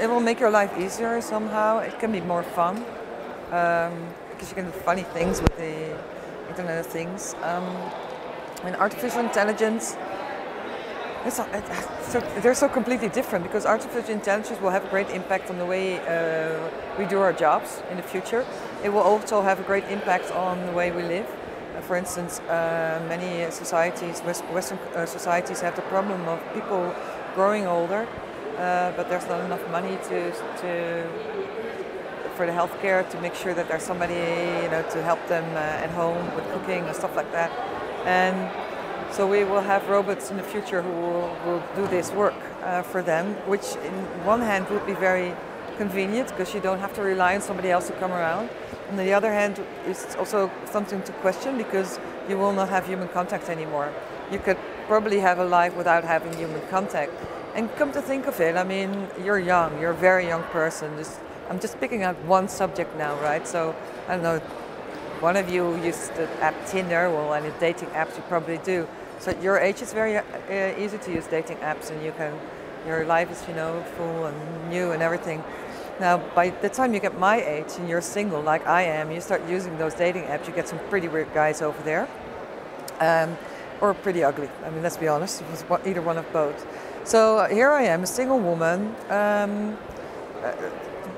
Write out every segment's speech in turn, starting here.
It will make your life easier somehow. It can be more fun because you can do funny things with the Internet of Things. And artificial intelligence, they're so completely different, because artificial intelligence will have a great impact on the way we do our jobs in the future. It will also have a great impact on the way we live. For instance, many societies, Western societies, have the problem of people growing older, but there's not enough money for the healthcare, to make sure that there's somebody, you know, to help them at home with cooking and stuff like that. And so we will have robots in the future who will do this work for them, which in one hand would be very convenient because you don't have to rely on somebody else to come around. On the other hand, it's also something to question, because you will not have human contact anymore. You could probably have a life without having human contact. And come to think of it, I mean, you're young, you're a very young person. I'm just picking out one subject now, right? So, I don't know, one of you used the app Tinder, well, any dating apps you probably do. So at your age, it's very easy to use dating apps, and your life is, you know, full and new and everything. Now, by the time you get my age and you're single like I am, you start using those dating apps, you get some pretty weird guys over there, or pretty ugly. I mean, let's be honest, it was either one of both. So here I am, a single woman,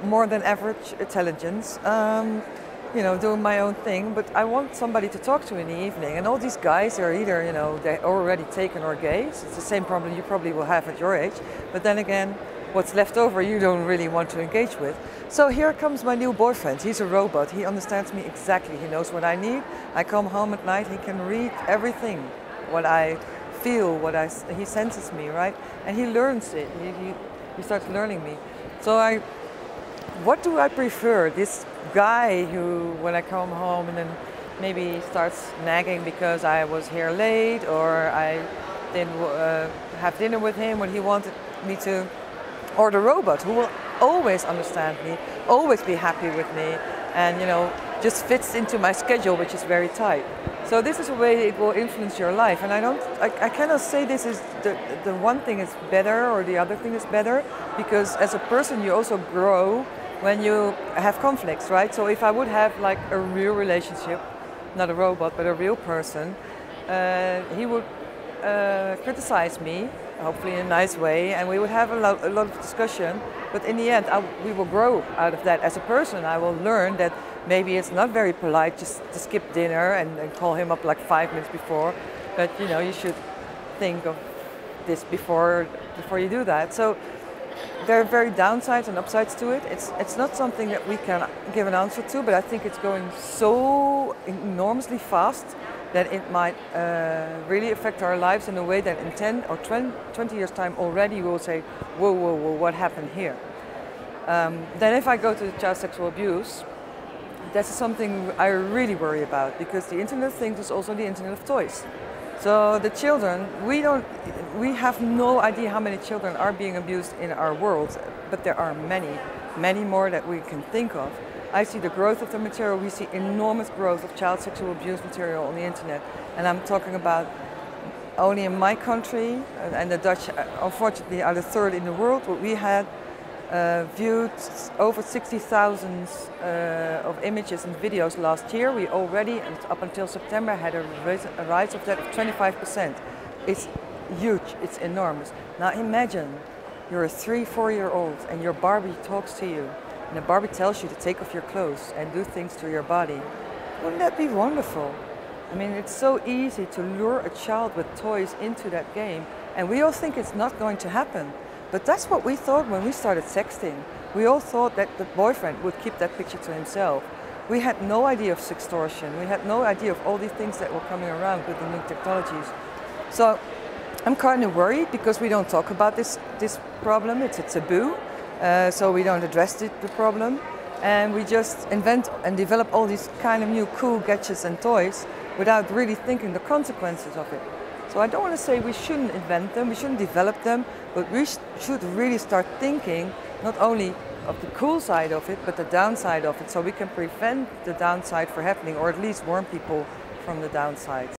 more than average intelligence, you know, doing my own thing, but I want somebody to talk to in the evening. And all these guys are either, you know, they're already taken or gay. So it's the same problem you probably will have at your age. But then again, what's left over you don't really want to engage with. So here comes my new boyfriend. He's a robot. He understands me exactly. He knows what I need. I come home at night. He can read everything, what I feel, he senses me, right? And he learns it. He starts learning me. So what do I prefer? This guy who, when I come home and then maybe starts nagging because I was here late, or I didn't have dinner with him when he wanted me to, or the robot who will always understand me, always be happy with me, and, you know, just fits into my schedule, which is very tight. So this is a way it will influence your life, and I cannot say this is the one thing is better or the other thing is better, because as a person you also grow when you have conflicts, right? So if I would have like a real relationship, not a robot, but a real person, he would criticize me, hopefully in a nice way, and we would have a lot of discussion. But in the end, we will grow out of that. As a person, I will learn that maybe it's not very polite just to skip dinner and call him up like 5 minutes before. But, you know, you should think of this before you do that. So there are very downsides and upsides to it. It's not something that we can give an answer to, but I think it's going so enormously fast that it might really affect our lives in a way that in 10 or 20 years' time already we will say, whoa, whoa, whoa, what happened here? Then if I go to child sexual abuse, that's something I really worry about, because the Internet of Things is also the Internet of Toys. So the children, we have no idea how many children are being abused in our world, but there are many, many more that we can think of. I see the growth of the material. We see enormous growth of child sexual abuse material on the internet. And I'm talking about only in my country, and the Dutch, unfortunately, are the third in the world, but we had viewed over 60,000 of images and videos last year. We already, and up until September, had a rise of that of 25%. It's huge, it's enormous. Now imagine you're a 3-4-year-old and your Barbie talks to you, and the Barbie tells you to take off your clothes and do things to your body. Wouldn't that be wonderful? I mean, it's so easy to lure a child with toys into that game, and we all think it's not going to happen. But that's what we thought when we started sexting. We all thought that the boyfriend would keep that picture to himself. We had no idea of sextortion. We had no idea of all these things that were coming around with the new technologies. So I'm kind of worried because we don't talk about this problem. It's a taboo, so we don't address the problem. And we just invent and develop all these kind of new cool gadgets and toys without really thinking the consequences of it. So I don't want to say we shouldn't invent them, we shouldn't develop them, but we should really start thinking not only of the cool side of it, but the downside of it, so we can prevent the downside from happening, or at least warn people from the downside.